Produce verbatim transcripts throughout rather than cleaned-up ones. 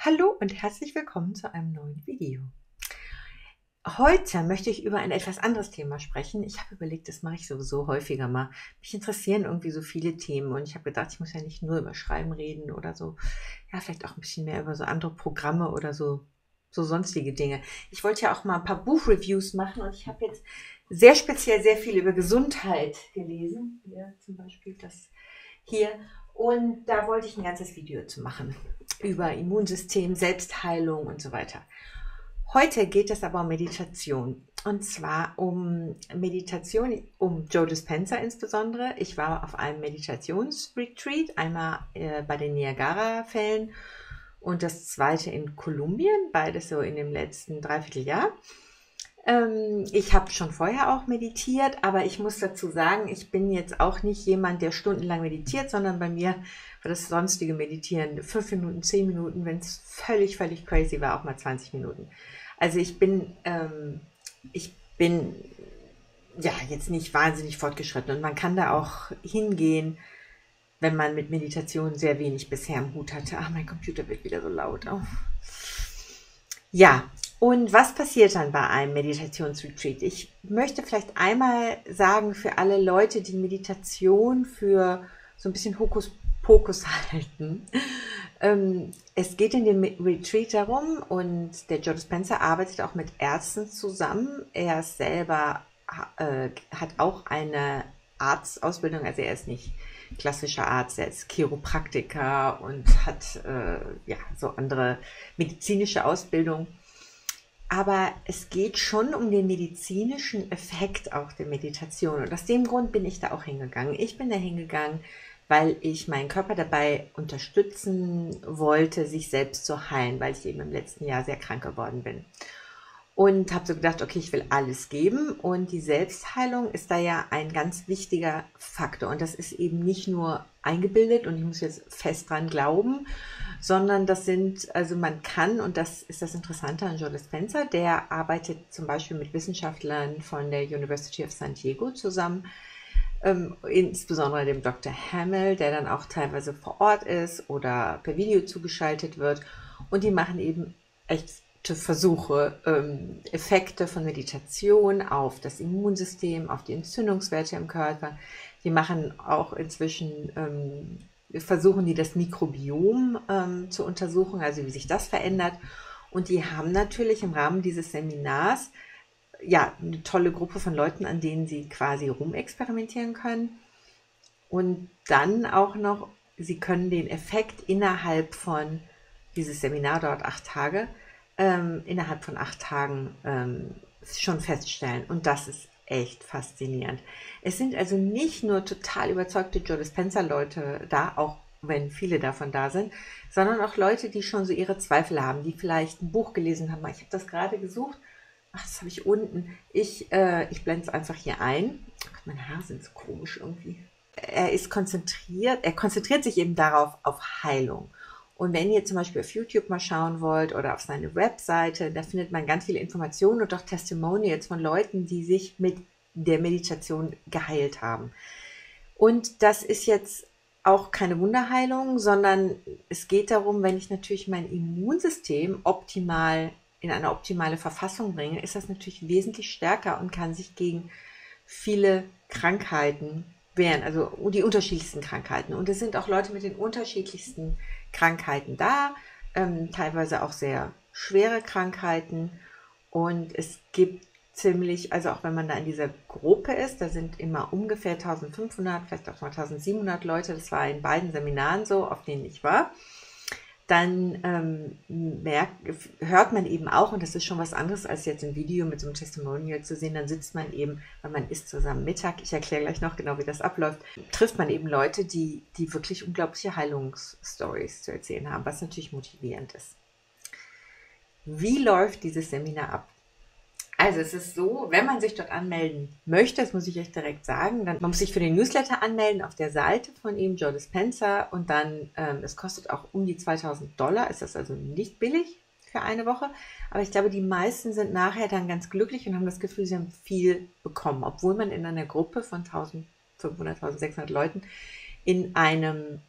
Hallo und herzlich willkommen zu einem neuen Video. Heute möchte ich über ein etwas anderes Thema sprechen. Ich habe überlegt, das mache ich sowieso häufiger mal. Mich interessieren irgendwie so viele Themen und ich habe gedacht, ich muss ja nicht nur über Schreiben reden oder so. Ja, vielleicht auch ein bisschen mehr über so andere Programme oder so, so sonstige Dinge. Ich wollte ja auch mal ein paar Buchreviews machen und ich habe jetzt sehr speziell sehr viel über Gesundheit gelesen. Ja, zum Beispiel das hier. Und da wollte ich ein ganzes Video zu machen. Über Immunsystem, Selbstheilung und so weiter. Heute geht es aber um Meditation. Und zwar um Meditation, um Joe Dispenza insbesondere. Ich war auf einem Meditationsretreat, einmal äh, bei den Niagara-Fällen und das zweite in Kolumbien, beides so in dem letzten Dreivierteljahr. Ähm, ich habe schon vorher auch meditiert, aber ich muss dazu sagen, ich bin jetzt auch nicht jemand, der stundenlang meditiert, sondern bei mir war das sonstige Meditieren fünf Minuten, zehn Minuten, wenn es völlig, völlig crazy war, auch mal zwanzig Minuten. Also ich bin, ähm, ich bin ja jetzt nicht wahnsinnig fortgeschritten und man kann da auch hingehen, wenn man mit Meditation sehr wenig bisher am Hut hatte. Ach, mein Computer wird wieder so laut. Oh. Ja, und was passiert dann bei einem Meditationsretreat? Ich möchte vielleicht einmal sagen, für alle Leute, die Meditation für so ein bisschen Hokuspokus halten, ähm, es geht in dem Retreat darum, und der Joe Dispenza arbeitet auch mit Ärzten zusammen. Er ist selber äh, hat auch eine Arztausbildung, also er ist nicht klassischer Arzt, er ist Chiropraktiker und hat äh, ja, so andere medizinische Ausbildung. Aber es geht schon um den medizinischen Effekt auch der Meditation. Und aus dem Grund bin ich da auch hingegangen. Ich bin da hingegangen, weil ich meinen Körper dabei unterstützen wollte, sich selbst zu heilen, weil ich eben im letzten Jahr sehr krank geworden bin. Und habe so gedacht, okay, ich will alles geben. Und die Selbstheilung ist da ja ein ganz wichtiger Faktor. Und das ist eben nicht nur eingebildet und ich muss jetzt fest dran glauben, sondern das sind, also man kann, und das ist das Interessante an Joe Dispenza, der arbeitet zum Beispiel mit Wissenschaftlern von der University of San Diego zusammen, ähm, insbesondere dem Doktor Hamill, der dann auch teilweise vor Ort ist oder per Video zugeschaltet wird. Und die machen eben echt Versuche, ähm, Effekte von Meditation auf das Immunsystem, auf die Entzündungswerte im Körper. Die machen auch inzwischen, ähm, versuchen die das Mikrobiom ähm, zu untersuchen, also wie sich das verändert. Und die haben natürlich im Rahmen dieses Seminars ja eine tolle Gruppe von Leuten, an denen sie quasi rumexperimentieren können. Und dann auch noch, sie können den Effekt innerhalb von, dieses Seminar dauert acht Tage, innerhalb von acht Tagen ähm, schon feststellen. Und das ist echt faszinierend. Es sind also nicht nur total überzeugte Joe Dispenza-Leute da, auch wenn viele davon da sind, sondern auch Leute, die schon so ihre Zweifel haben, die vielleicht ein Buch gelesen haben. Ich habe das gerade gesucht. Ach, das habe ich unten. Ich, äh, ich blende es einfach hier ein. Ach, meine Haare sind so komisch irgendwie. Er ist konzentriert, er konzentriert sich eben darauf, auf Heilung. Und wenn ihr zum Beispiel auf YouTube mal schauen wollt oder auf seine Webseite, da findet man ganz viele Informationen und auch Testimonials von Leuten, die sich mit der Meditation geheilt haben. Und das ist jetzt auch keine Wunderheilung, sondern es geht darum, wenn ich natürlich mein Immunsystem optimal in eine optimale Verfassung bringe, ist das natürlich wesentlich stärker und kann sich gegen viele Krankheiten wehren, also die unterschiedlichsten Krankheiten. Und es sind auch Leute mit den unterschiedlichsten Krankheiten da, ähm, teilweise auch sehr schwere Krankheiten, und es gibt ziemlich, also auch wenn man da in dieser Gruppe ist, da sind immer ungefähr eintausendfünfhundert, vielleicht auch mal eintausendsiebenhundert Leute, das war in beiden Seminaren so, auf denen ich war, dann ähm, merkt, hört man eben auch, und das ist schon was anderes als jetzt im Video mit so einem Testimonial zu sehen, dann sitzt man eben, weil man isst zusammen Mittag, ich erkläre gleich noch genau, wie das abläuft, trifft man eben Leute, die, die wirklich unglaubliche Heilungsstories zu erzählen haben, was natürlich motivierend ist. Wie läuft dieses Seminar ab? Also es ist so, wenn man sich dort anmelden möchte, das muss ich euch direkt sagen, dann man muss sich für den Newsletter anmelden auf der Seite von ihm, Joe Dispenza, und dann, ähm, es kostet auch um die zweitausend Dollar, ist das also nicht billig für eine Woche, aber ich glaube, die meisten sind nachher dann ganz glücklich und haben das Gefühl, sie haben viel bekommen, obwohl man in einer Gruppe von eintausendfünfhundert, eintausendsechshundert Leuten in einem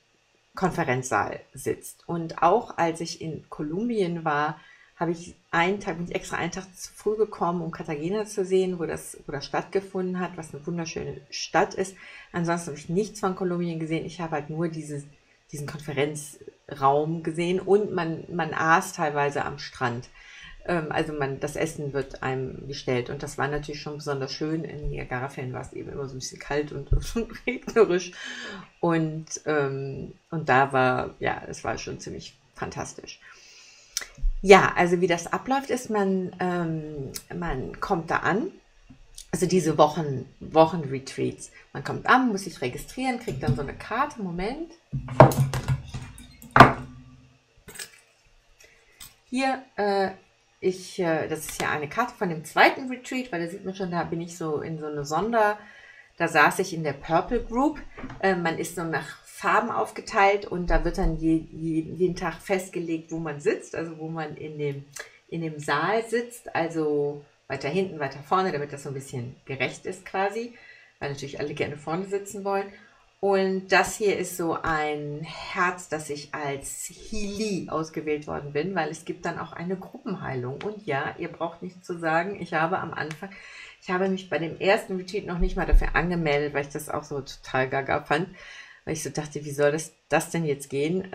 Konferenzsaal sitzt. Und auch als ich in Kolumbien war, habe ich einen Tag, bin ich extra einen Tag zu früh gekommen, um Cartagena zu sehen, wo das, wo das stattgefunden hat, was eine wunderschöne Stadt ist. Ansonsten habe ich nichts von Kolumbien gesehen. Ich habe halt nur dieses, diesen Konferenzraum gesehen und man, man aß teilweise am Strand. Also man, das Essen wird einem gestellt und das war natürlich schon besonders schön. In Niagara-Fällen war es eben immer so ein bisschen kalt und, und regnerisch und, ähm, und da war, ja, es war schon ziemlich fantastisch. Ja, also wie das abläuft ist, man, ähm, man kommt da an, also diese Wochen, Wochen-Retreats. Man kommt an, muss sich registrieren, kriegt dann so eine Karte, Moment. Hier, äh, Ich, das ist ja eine Karte von dem zweiten Retreat, weil da sieht man schon, da bin ich so in so eine Sonder, da saß ich in der Purple Group. Äh, man ist so nach Farben aufgeteilt und da wird dann je, je, jeden Tag festgelegt, wo man sitzt, also wo man in dem, in dem Saal sitzt, also weiter hinten, weiter vorne, damit das so ein bisschen gerecht ist quasi, weil natürlich alle gerne vorne sitzen wollen. Und das hier ist so ein Herz, dass ich als Healy ausgewählt worden bin, weil es gibt dann auch eine Gruppenheilung. Und ja, ihr braucht nichts zu sagen, ich habe am Anfang, ich habe mich bei dem ersten Retreat noch nicht mal dafür angemeldet, weil ich das auch so total gaga fand, weil ich so dachte, wie soll das, das denn jetzt gehen?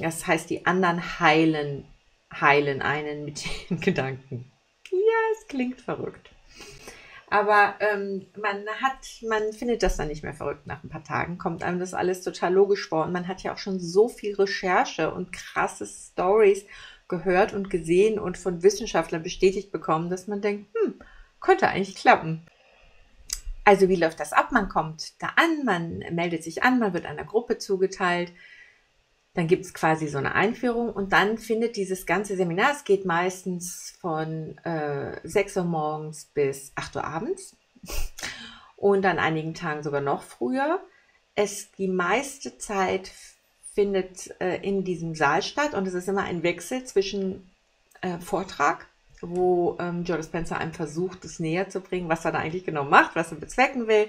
Das heißt, die anderen heilen, heilen einen mit den Gedanken. Ja, es klingt verrückt. Aber ähm, man hat, man findet das dann nicht mehr verrückt nach ein paar Tagen, kommt einem das alles total logisch vor. Und man hat ja auch schon so viel Recherche und krasse Stories gehört und gesehen und von Wissenschaftlern bestätigt bekommen, dass man denkt, hm, könnte eigentlich klappen. Also wie läuft das ab? Man kommt da an, man meldet sich an, man wird einer Gruppe zugeteilt. Dann gibt es quasi so eine Einführung und dann findet dieses ganze Seminar, es geht meistens von äh, sechs Uhr morgens bis acht Uhr abends und an einigen Tagen sogar noch früher. Es, die meiste Zeit findet äh, in diesem Saal statt und es ist immer ein Wechsel zwischen äh, Vortrag, wo ähm, Joe Dispenza einem versucht, es näher zu bringen, was er da eigentlich genau macht, was er bezwecken will,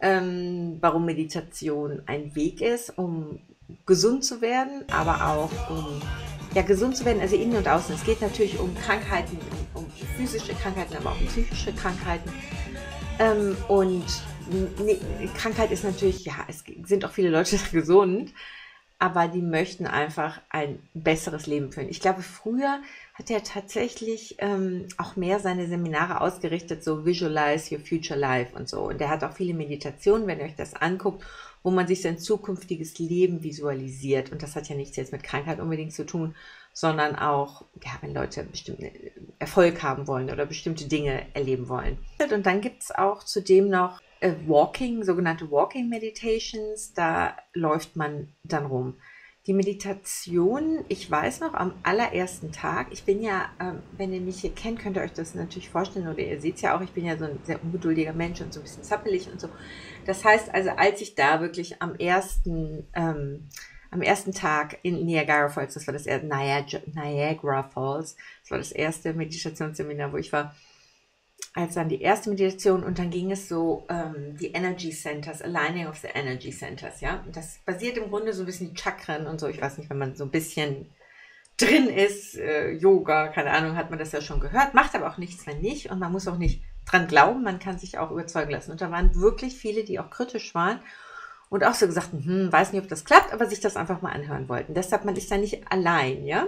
ähm, warum Meditation ein Weg ist, um gesund zu werden, aber auch um ja, gesund zu werden, also innen und außen. Es geht natürlich um Krankheiten, um, um physische Krankheiten, aber auch um psychische Krankheiten. Ähm, und ne, Krankheit ist natürlich, ja, es sind auch viele Leute gesund, aber die möchten einfach ein besseres Leben führen. Ich glaube, früher hat er tatsächlich ähm, auch mehr seine Seminare ausgerichtet, so Visualize Your Future Life und so. Und er hat auch viele Meditationen, wenn ihr euch das anguckt, wo man sich sein zukünftiges Leben visualisiert. Und das hat ja nichts jetzt mit Krankheit unbedingt zu tun, sondern auch, ja, wenn Leute bestimmten Erfolg haben wollen oder bestimmte Dinge erleben wollen. Und dann gibt es auch zudem noch äh, Walking, sogenannte Walking Meditations. Da läuft man dann rum. Die Meditation, ich weiß noch, am allerersten Tag, ich bin ja, äh, wenn ihr mich hier kennt, könnt ihr euch das natürlich vorstellen oder ihr seht es ja auch, ich bin ja so ein sehr ungeduldiger Mensch und so ein bisschen zappelig und so. Das heißt also, als ich da wirklich am ersten, ähm, am ersten Tag in Niagara Falls, das war das erste, Niagara Falls, das war das erste Meditationsseminar, wo ich war, als dann die erste Meditation und dann ging es so, ähm, die Energy Centers, Aligning of the Energy Centers, ja. Und das basiert im Grunde so ein bisschen die Chakren und so, ich weiß nicht, wenn man so ein bisschen drin ist, äh, Yoga, keine Ahnung, hat man das ja schon gehört, macht aber auch nichts, wenn nicht und man muss auch nicht dran glauben, man kann sich auch überzeugen lassen. Und da waren wirklich viele, die auch kritisch waren und auch so gesagt, hm, weiß nicht, ob das klappt, aber sich das einfach mal anhören wollten. Deshalb, man ist da nicht allein, ja.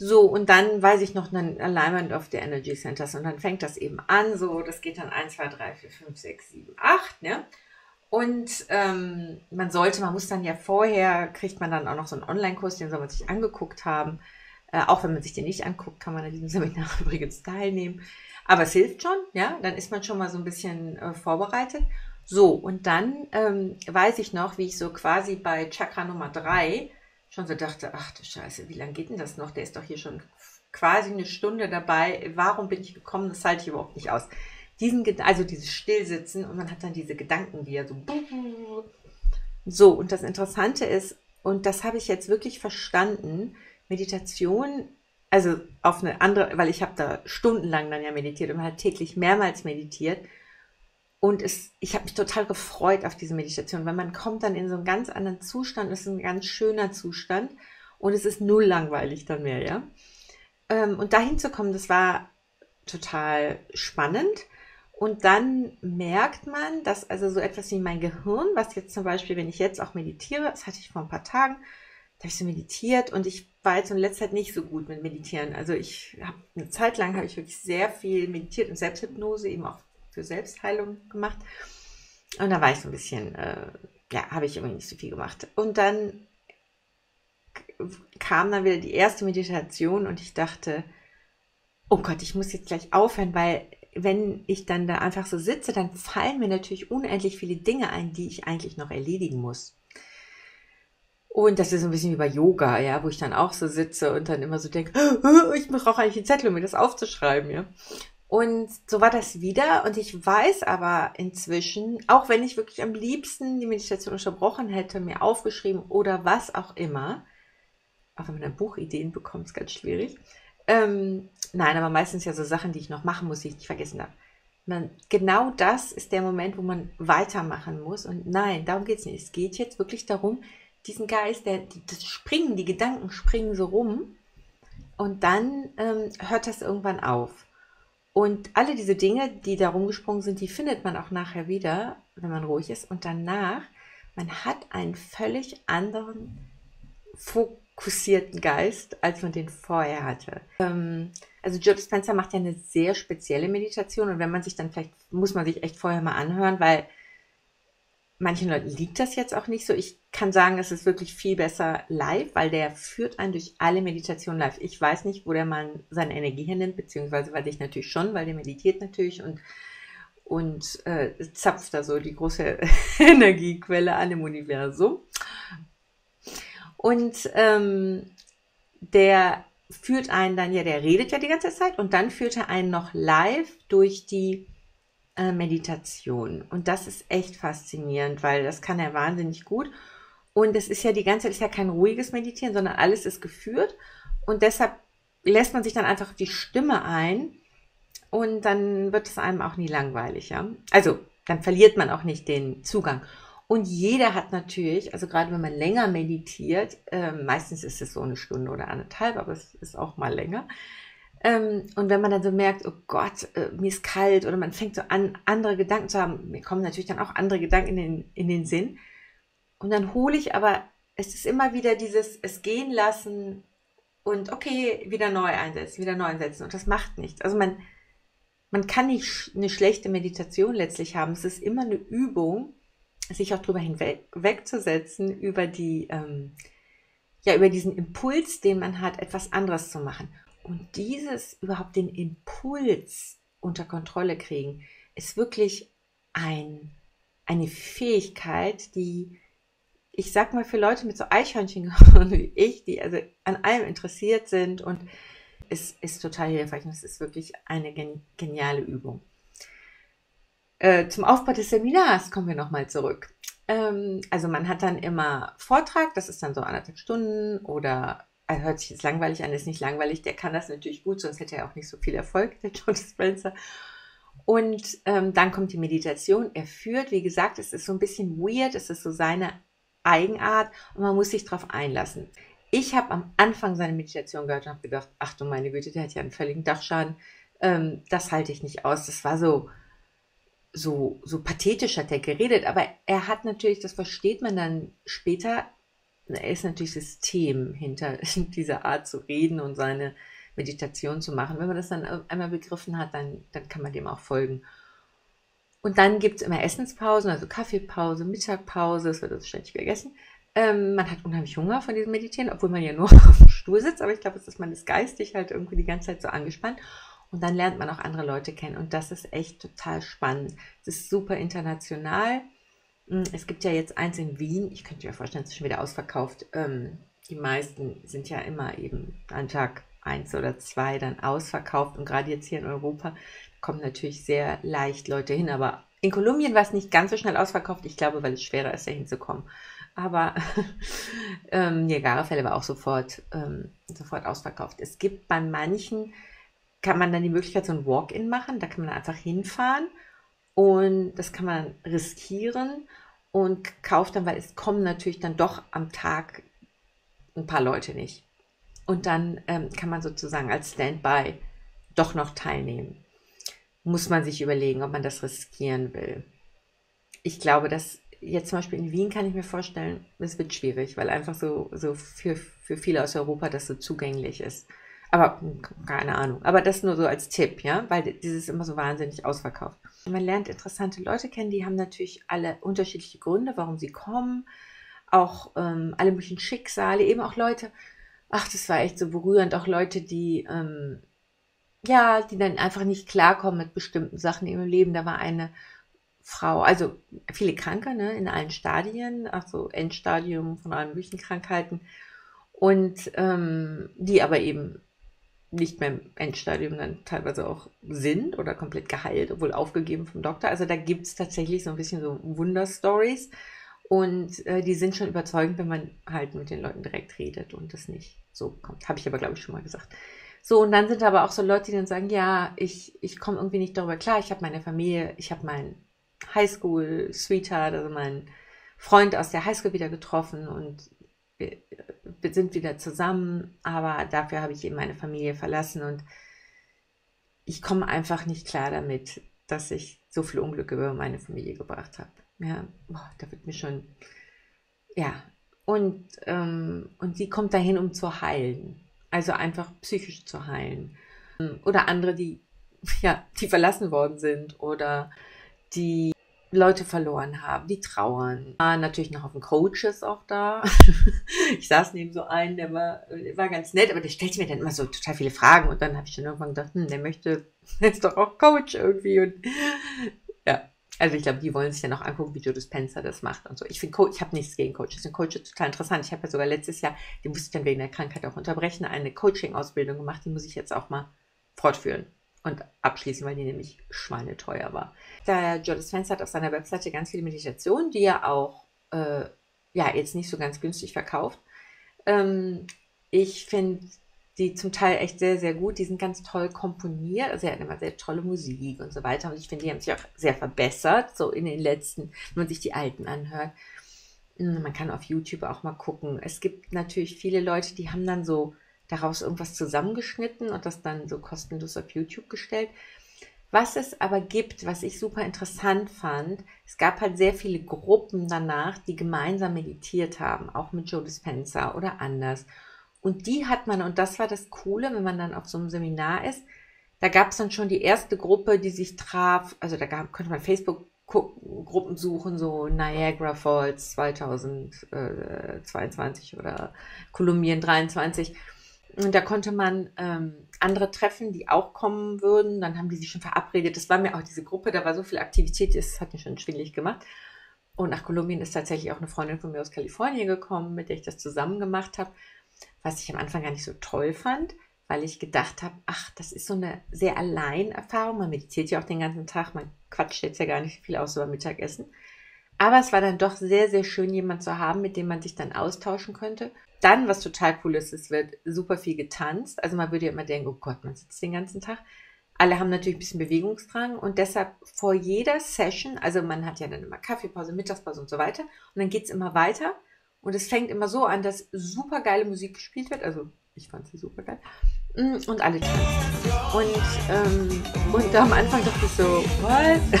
So, und dann weiß ich noch ein Alignment of the Energy Centers und dann fängt das eben an, so, das geht dann eins, zwei, drei, vier, fünf, sechs, sieben, acht, ne? Und ähm, man sollte, man muss dann ja vorher, kriegt man dann auch noch so einen Online-Kurs, den soll man sich angeguckt haben, äh, auch wenn man sich den nicht anguckt, kann man an diesem Seminar übrigens teilnehmen, aber es hilft schon, ja, dann ist man schon mal so ein bisschen äh, vorbereitet. So, und dann ähm, weiß ich noch, wie ich so quasi bei Chakra Nummer drei schon so dachte, ach du Scheiße, wie lange geht denn das noch? Der ist doch hier schon quasi eine Stunde dabei. Warum bin ich gekommen? Das halte ich überhaupt nicht aus. Diesen, also dieses Stillsitzen und man hat dann diese Gedanken, die ja so... So, und das Interessante ist, und das habe ich jetzt wirklich verstanden, Meditation, also auf eine andere, weil ich habe da stundenlang dann ja meditiert und man hat täglich mehrmals meditiert. Und es, ich habe mich total gefreut auf diese Meditation, weil man kommt dann in so einen ganz anderen Zustand, das ist ein ganz schöner Zustand und es ist null langweilig dann mehr, ja. Und dahin zu kommen, das war total spannend. Und dann merkt man, dass also so etwas wie mein Gehirn, was jetzt zum Beispiel, wenn ich jetzt auch meditiere, das hatte ich vor ein paar Tagen, da habe ich so meditiert und ich war jetzt in letzter Zeit nicht so gut mit Meditieren. Also ich habe eine Zeit lang habe ich wirklich sehr viel meditiert und Selbsthypnose eben auch für Selbstheilung gemacht. Und da war ich so ein bisschen, äh, ja, habe ich irgendwie nicht so viel gemacht. Und dann kam dann wieder die erste Meditation und ich dachte, oh Gott, ich muss jetzt gleich aufhören, weil wenn ich dann da einfach so sitze, dann fallen mir natürlich unendlich viele Dinge ein, die ich eigentlich noch erledigen muss. Und das ist ein bisschen wie bei Yoga, ja, wo ich dann auch so sitze und dann immer so denke, oh, ich brauche eigentlich einen Zettel, um mir das aufzuschreiben, ja. Und so war das wieder. Und ich weiß aber inzwischen, auch wenn ich wirklich am liebsten die Meditation unterbrochen hätte, mir aufgeschrieben oder was auch immer, auch wenn man dann Buchideen bekommt, ist ganz schwierig. Ähm, nein, aber meistens ja so Sachen, die ich noch machen muss, die ich nicht vergessen habe. Man, genau das ist der Moment, wo man weitermachen muss. Und nein, darum geht es nicht. Es geht jetzt wirklich darum, diesen Geist, der, das springen, die Gedanken springen so rum und dann ähm, hört das irgendwann auf. Und alle diese Dinge, die da rumgesprungen sind, die findet man auch nachher wieder, wenn man ruhig ist. Und danach, man hat einen völlig anderen Fokus, fokussierten Geist, als man den vorher hatte. Ähm, also Joe Dispenza macht ja eine sehr spezielle Meditation und wenn man sich dann vielleicht, muss man sich echt vorher mal anhören, weil manchen Leuten liegt das jetzt auch nicht so. Ich kann sagen, es ist wirklich viel besser live, weil der führt einen durch alle Meditationen live. Ich weiß nicht, wo der Mann seine Energie hinnimmt, beziehungsweise weiß ich natürlich schon, weil der meditiert natürlich und, und äh, zapft da so die große Energiequelle an im Universum. Und ähm, der führt einen dann, ja, der redet ja die ganze Zeit und dann führt er einen noch live durch die äh, Meditation. Und das ist echt faszinierend, weil das kann er wahnsinnig gut. Und es ist ja die ganze Zeit, ist ja kein ruhiges Meditieren, sondern alles ist geführt. Und deshalb lässt man sich dann einfach die Stimme ein und dann wird es einem auch nie langweilig. Ja? Also dann verliert man auch nicht den Zugang. Und jeder hat natürlich, also gerade wenn man länger meditiert, äh, meistens ist es so eine Stunde oder anderthalb, aber es ist auch mal länger. Ähm, und wenn man dann so merkt, oh Gott, äh, mir ist kalt oder man fängt so an, andere Gedanken zu haben, mir kommen natürlich dann auch andere Gedanken in den, in den Sinn. Und dann hole ich aber, es ist immer wieder dieses, es gehen lassen und okay, wieder neu einsetzen, wieder neu einsetzen und das macht nichts. Also man, man kann nicht eine schlechte Meditation letztlich haben, es ist immer eine Übung, sich auch drüber hinwegzusetzen, über die, ähm, ja, über diesen Impuls, den man hat, etwas anderes zu machen. Und dieses, überhaupt den Impuls unter Kontrolle kriegen, ist wirklich ein, eine Fähigkeit, die, ich sag mal, für Leute mit so Eichhörnchen-Gehirn wie ich, die also an allem interessiert sind und es ist total hilfreich und es ist wirklich eine gen- geniale Übung. Äh, zum Aufbau des Seminars kommen wir nochmal zurück. Ähm, also man hat dann immer Vortrag, das ist dann so anderthalb Stunden oder also hört sich jetzt langweilig an, ist nicht langweilig, der kann das natürlich gut, sonst hätte er auch nicht so viel Erfolg, der Joe Dispenza. Und ähm, dann kommt die Meditation, er führt, wie gesagt, es ist so ein bisschen weird, es ist so seine Eigenart und man muss sich darauf einlassen. Ich habe am Anfang seine Meditation gehört und habe gedacht, ach du meine Güte, der hat ja einen völligen Dachschaden, ähm, das halte ich nicht aus, das war so... So, so pathetisch hat er geredet, aber er hat natürlich, das versteht man dann später, er ist natürlich System hinter dieser Art zu reden und seine Meditation zu machen. Wenn man das dann einmal begriffen hat, dann, dann kann man dem auch folgen. Und dann gibt es immer Essenspausen, also Kaffeepause, Mittagpause, es wird also ständig gegessen. Ähm, man hat unheimlich Hunger von diesem Meditieren, obwohl man ja nur auf dem Stuhl sitzt, aber ich glaube, es ist, man ist geistig halt irgendwie die ganze Zeit so angespannt. Und dann lernt man auch andere Leute kennen und das ist echt total spannend. Es ist super international. Es gibt ja jetzt eins in Wien. Ich könnte mir vorstellen, es ist schon wieder ausverkauft. Ähm, die meisten sind ja immer eben an Tag eins oder zwei dann ausverkauft. Und gerade jetzt hier in Europa kommen natürlich sehr leicht Leute hin. Aber in Kolumbien war es nicht ganz so schnell ausverkauft. Ich glaube, weil es schwerer ist, da hinzukommen. Aber ähm, Niagara Falls war auch sofort, ähm, sofort ausverkauft. Es gibt bei manchen... kann man dann die Möglichkeit, so ein Walk-in machen, da kann man einfach hinfahren und das kann man riskieren und kauft dann, weil es kommen natürlich dann doch am Tag ein paar Leute nicht. Und dann ähm, kann man sozusagen als Standby doch noch teilnehmen. Muss man sich überlegen, ob man das riskieren will. Ich glaube, dass jetzt zum Beispiel in Wien kann ich mir vorstellen, es wird schwierig, weil einfach so, so für, für viele aus Europa das so zugänglich ist. Aber keine Ahnung. Aber das nur so als Tipp, ja, weil dieses immer so wahnsinnig ausverkauft. Man lernt interessante Leute kennen, die haben natürlich alle unterschiedliche Gründe, warum sie kommen. Auch ähm, alle möglichen Schicksale, eben auch Leute, ach, das war echt so berührend, auch Leute, die, ähm, ja, die dann einfach nicht klarkommen mit bestimmten Sachen in ihrem Leben. Da war eine Frau, also viele Kranke, ne, in allen Stadien, also Endstadium von allen möglichen Krankheiten und ähm, die aber eben nicht mehr im Endstadium dann teilweise auch sind oder komplett geheilt, obwohl aufgegeben vom Doktor. Also da gibt es tatsächlich so ein bisschen so Wunderstories und äh, die sind schon überzeugend, wenn man halt mit den Leuten direkt redet und das nicht so kommt. Habe ich aber, glaube ich, schon mal gesagt. So, und dann sind aber auch so Leute, die dann sagen, ja, ich, ich komme irgendwie nicht darüber klar, ich habe meine Familie, ich habe meinen Highschool-Sweetheart, also meinen Freund aus der Highschool wieder getroffen und wir sind wieder zusammen, aber dafür habe ich eben meine Familie verlassen und ich komme einfach nicht klar damit, dass ich so viel Unglück über meine Familie gebracht habe. Ja, boah, da wird mir schon, ja, und, ähm, und sie kommt dahin, um zu heilen, also einfach psychisch zu heilen. Oder andere, die, ja, die verlassen worden sind oder die Leute verloren haben, die trauern. War natürlich noch ein Haufen Coaches auch da. Ich saß neben so einem, der war, der war ganz nett, aber der stellte mir dann immer so total viele Fragen und dann habe ich dann irgendwann gedacht, hm, der möchte jetzt doch auch Coach irgendwie. Und ja, also ich glaube, die wollen sich dann auch angucken, wie Joe Dispenza das macht und so. Ich finde, ich habe nichts gegen Coaches. Ich finde Coaches total interessant. Ich habe ja sogar letztes Jahr, die musste ich dann wegen der Krankheit auch unterbrechen, eine Coaching-Ausbildung gemacht. Die muss ich jetzt auch mal fortführen und abschließen, weil die nämlich schweineteuer war. Da Joe Dispenza hat auf seiner Webseite ganz viele Meditationen, die er auch äh, ja, jetzt nicht so ganz günstig verkauft. Ähm, ich finde die zum Teil echt sehr, sehr gut. Die sind ganz toll komponiert. Also er hat immer sehr tolle Musik und so weiter. Und ich finde, die haben sich auch sehr verbessert, so in den letzten, wenn man sich die alten anhört. Man kann auf YouTube auch mal gucken. Es gibt natürlich viele Leute, die haben dann so daraus irgendwas zusammengeschnitten und das dann so kostenlos auf YouTube gestellt. Was es aber gibt, was ich super interessant fand, es gab halt sehr viele Gruppen danach, die gemeinsam meditiert haben, auch mit Joe Dispenza oder anders. Und die hat man, und das war das Coole, wenn man dann auf so einem Seminar ist, da gab es dann schon die erste Gruppe, die sich traf, also da gab, konnte man Facebook-Gruppen suchen, so Niagara Falls zweitausendzweiundzwanzig oder Kolumbien dreiundzwanzig. Und da konnte man ähm, andere treffen, die auch kommen würden. Dann haben die sich schon verabredet. Das war mir auch diese Gruppe, da war so viel Aktivität, das hat mich schon schwindelig gemacht. Und nach Kolumbien ist tatsächlich auch eine Freundin von mir aus Kalifornien gekommen, mit der ich das zusammen gemacht habe, was ich am Anfang gar nicht so toll fand, weil ich gedacht habe, ach, das ist so eine sehr Allein-Erfahrung. Man meditiert ja auch den ganzen Tag, man quatscht jetzt ja gar nicht viel aus über Mittagessen. Aber es war dann doch sehr, sehr schön, jemanden zu haben, mit dem man sich dann austauschen könnte. Dann, was total cool ist, es wird super viel getanzt. Also man würde ja immer denken, oh Gott, man sitzt den ganzen Tag. Alle haben natürlich ein bisschen Bewegungsdrang und deshalb vor jeder Session, also man hat ja dann immer Kaffeepause, Mittagspause und so weiter. Und dann geht es immer weiter und es fängt immer so an, dass super geile Musik gespielt wird. Also ich fand sie super geil. Und alle tanzen. Und, ähm, und am Anfang dachte ich so, what?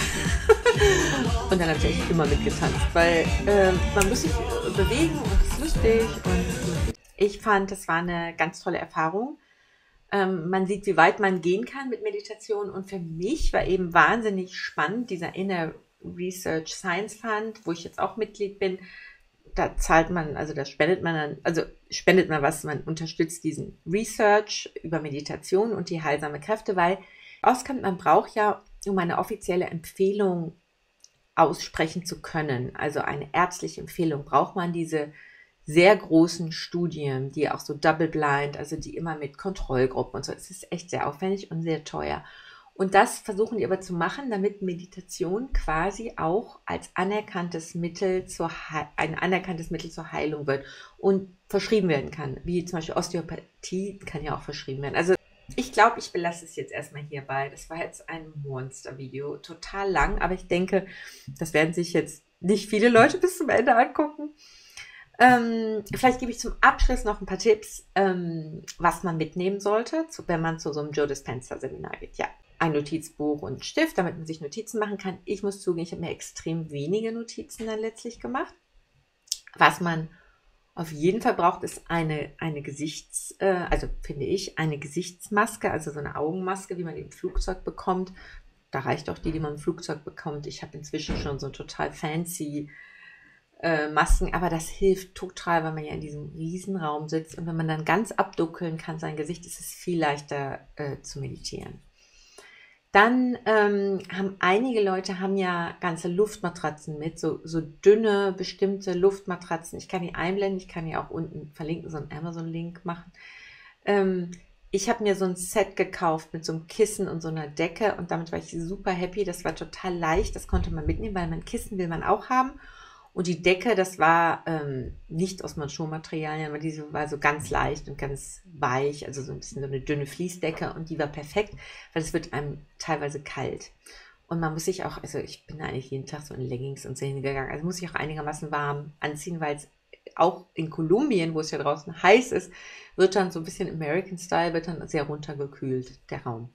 Und dann habe ich eigentlich immer mitgetanzt, weil äh, man muss sich äh, bewegen und es ist lustig. Und ich fand, das war eine ganz tolle Erfahrung. Ähm, man sieht, wie weit man gehen kann mit Meditation. Und für mich war eben wahnsinnig spannend dieser Inner Research Science Fund, wo ich jetzt auch Mitglied bin. Da zahlt man, also da spendet man dann, also spendet man was, man unterstützt diesen Research über Meditation und die heilsame Kräfte, weil auskommt, man braucht ja, um eine offizielle Empfehlung aussprechen zu können, also eine ärztliche Empfehlung, braucht man diese sehr großen Studien, die auch so double-blind, also die immer mit Kontrollgruppen und so, es ist echt sehr aufwendig und sehr teuer. Und das versuchen die aber zu machen, damit Meditation quasi auch als anerkanntes Mittel zur ein anerkanntes Mittel zur Heilung wird und verschrieben werden kann, wie zum Beispiel Osteopathie kann ja auch verschrieben werden. Also Ich glaube, ich belasse es jetzt erstmal hierbei. Das war jetzt ein Monster-Video, total lang, aber ich denke, das werden sich jetzt nicht viele Leute bis zum Ende angucken. Ähm, vielleicht gebe ich zum Abschluss noch ein paar Tipps, ähm, was man mitnehmen sollte, wenn man zu so einem Joe Dispenza-Seminar geht. Ja, ein Notizbuch und Stift, damit man sich Notizen machen kann. Ich muss zugeben, ich habe mir extrem wenige Notizen dann letztlich gemacht. Was man auf jeden Fall braucht, ist eine, eine Gesichts, äh, also finde ich, eine Gesichtsmaske, also so eine Augenmaske, wie man im Flugzeug bekommt. Da reicht auch die, die man im Flugzeug bekommt. Ich habe inzwischen schon so total fancy äh, Masken, aber das hilft total, weil man ja in diesem Riesenraum sitzt. Und wenn man dann ganz abduckeln kann sein Gesicht, ist es viel leichter äh, zu meditieren. Dann ähm, haben einige Leute haben ja ganze Luftmatratzen mit, so, so dünne, bestimmte Luftmatratzen. Ich kann die einblenden, ich kann die auch unten verlinken, so einen Amazon-Link machen. Ähm, ich habe mir so ein Set gekauft mit so einem Kissen und so einer Decke und damit war ich super happy. Das war total leicht, das konnte man mitnehmen, weil mein Kissen will man auch haben. Und die Decke, das war ähm, nicht aus Manchot-Materialien, aber diese war so ganz leicht und ganz weich, also so ein bisschen so eine dünne Fließdecke und die war perfekt, weil es wird einem teilweise kalt. Und man muss sich auch, also ich bin eigentlich jeden Tag so in Leggings und so hingegangen, also muss ich auch einigermaßen warm anziehen, weil es auch in Kolumbien, wo es ja draußen heiß ist, wird dann so ein bisschen American-Style, wird dann sehr runtergekühlt, der Raum.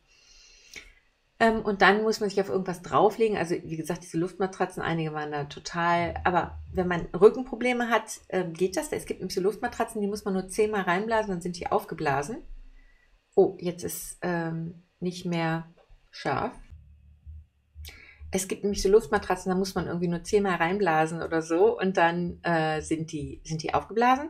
Und dann muss man sich auf irgendwas drauflegen. Also wie gesagt, diese Luftmatratzen, einige waren da total, aber wenn man Rückenprobleme hat, geht das. Es gibt nämlich so Luftmatratzen, die muss man nur zehnmal reinblasen, dann sind die aufgeblasen. Oh, jetzt ist ähm, nicht mehr scharf. Es gibt nämlich so Luftmatratzen, da muss man irgendwie nur zehnmal reinblasen oder so und dann äh, sind die, sind die aufgeblasen.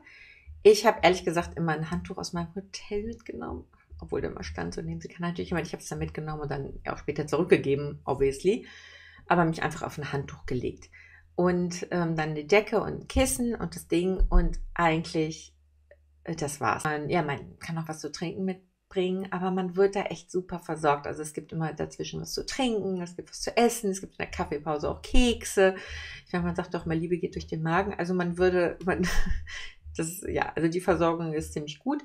Ich habe ehrlich gesagt immer ein Handtuch aus meinem Hotel mitgenommen. Obwohl der immer stand, so nehmen Sie kann natürlich immer. Ich habe es dann mitgenommen und dann auch später zurückgegeben, obviously. Aber mich einfach auf ein Handtuch gelegt. Und ähm, dann die Decke und ein Kissen und das Ding und eigentlich, äh, das war's. Man, ja, man kann auch was zu trinken mitbringen, aber man wird da echt super versorgt. Also es gibt immer dazwischen was zu trinken, es gibt was zu essen, es gibt in der Kaffeepause auch Kekse. Ich meine, man sagt doch mal, Liebe geht durch den Magen. Also man würde, man, das, ja, also die Versorgung ist ziemlich gut.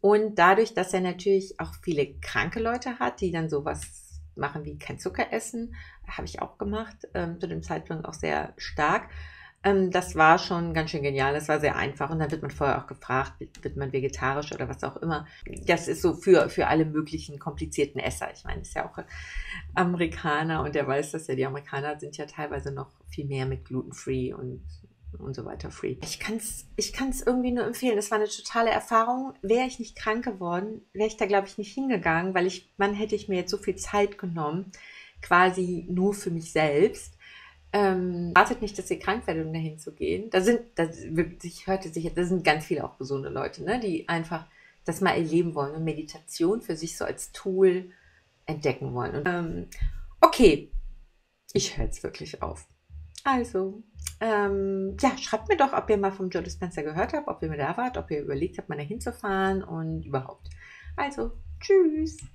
Und dadurch, dass er natürlich auch viele kranke Leute hat, die dann sowas machen wie kein Zucker essen, habe ich auch gemacht, ähm, zu dem Zeitpunkt auch sehr stark. Ähm, das war schon ganz schön genial, das war sehr einfach. Und dann wird man vorher auch gefragt, wird man vegetarisch oder was auch immer. Das ist so für, für alle möglichen komplizierten Esser. Ich meine, das ist ja auch Amerikaner und der weiß das ja, die Amerikaner sind ja teilweise noch viel mehr mit Gluten-Free und und so weiter free. Ich kann es ich kann's irgendwie nur empfehlen. Das war eine totale Erfahrung. Wäre ich nicht krank geworden, wäre ich da, glaube ich, nicht hingegangen, weil ich, wann hätte ich mir jetzt so viel Zeit genommen, quasi nur für mich selbst. Ähm, wartet nicht, dass ihr krank werdet, um dahin zu gehen. Da sind, das, ich hörte sich, da sind ganz viele auch gesunde Leute, ne, die einfach das mal erleben wollen und Meditation für sich so als Tool entdecken wollen. Und, ähm, okay, ich höre jetzt wirklich auf. Also, ähm, ja, schreibt mir doch, ob ihr mal vom Joe Dispenza gehört habt, ob ihr mal da wart, ob ihr überlegt habt, mal da hinzufahren und überhaupt. Also, tschüss!